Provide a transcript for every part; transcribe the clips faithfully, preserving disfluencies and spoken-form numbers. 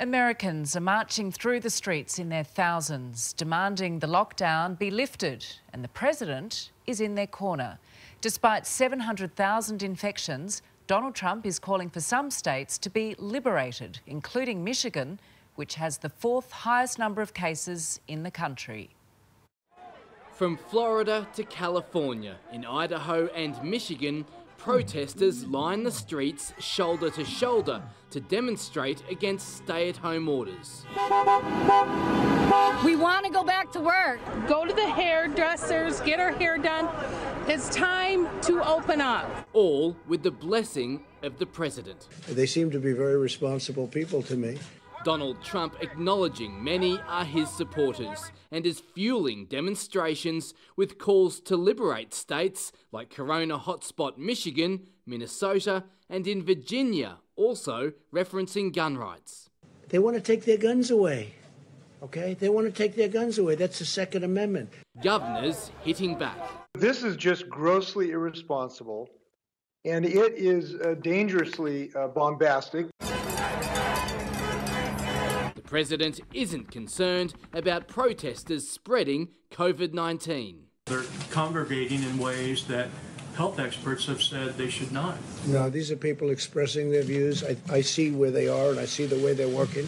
Americans are marching through the streets in their thousands, demanding the lockdown be lifted, and the president is in their corner. Despite seven hundred thousand infections, Donald Trump is calling for some states to be liberated, including Michigan, which has the fourth highest number of cases in the country. From Florida to California, in Idaho and Michigan, protesters line the streets shoulder to shoulder to demonstrate against stay-at-home orders. We want to go back to work. Go to the hairdressers, get our hair done. It's time to open up. All with the blessing of the president. They seem to be very responsible people to me. Donald Trump acknowledging many are his supporters and is fueling demonstrations with calls to liberate states like Corona hotspot Michigan, Minnesota, and in Virginia, also referencing gun rights. They want to take their guns away, okay? They want to take their guns away. That's the Second Amendment. Governors hitting back. This is just grossly irresponsible, and it is uh, dangerously uh, bombastic. The president isn't concerned about protesters spreading COVID nineteen. They're congregating in ways that health experts have said they should not. No, these are people expressing their views. I, I see where they are and I see the way they're working.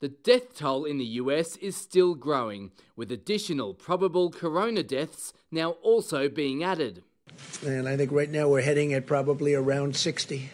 The death toll in the U S is still growing, with additional probable corona deaths now also being added. And I think right now we're heading at probably around sixty,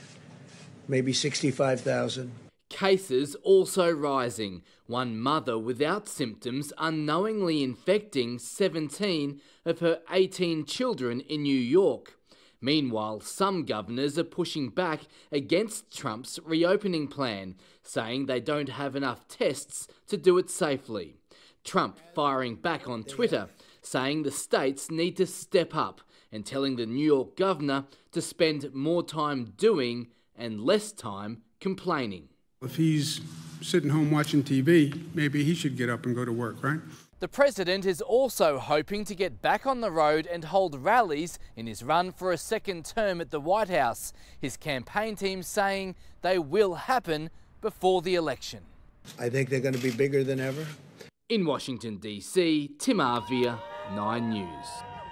maybe sixty-five thousand. Cases also rising, one mother without symptoms unknowingly infecting seventeen of her eighteen children in New York. Meanwhile, some governors are pushing back against Trump's reopening plan, saying they don't have enough tests to do it safely. Trump firing back on Twitter, saying the states need to step up and telling the New York governor to spend more time doing and less time complaining. If he's sitting home watching T V, maybe he should get up and go to work, right? The president is also hoping to get back on the road and hold rallies in his run for a second term at the White House. His campaign team saying they will happen before the election. I think they're going to be bigger than ever. In Washington, D C, Tim Arvia, nine news.